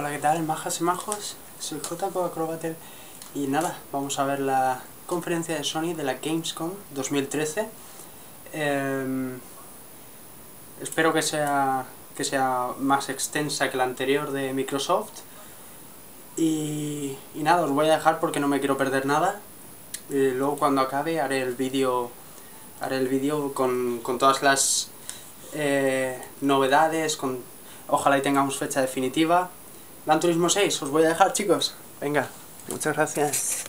Hola, ¿qué tal, majas y majos? Soy J con Acrobattle y nada, vamos a ver la conferencia de Sony de la Gamescom 2013. Espero que sea más extensa que la anterior de Microsoft. Y nada, os voy a dejar porque no me quiero perder nada. Y luego cuando acabe haré el vídeo con todas las novedades, ojalá y tengamos fecha definitiva. Gran Turismo 6, os voy a dejar, chicos. Venga, muchas gracias.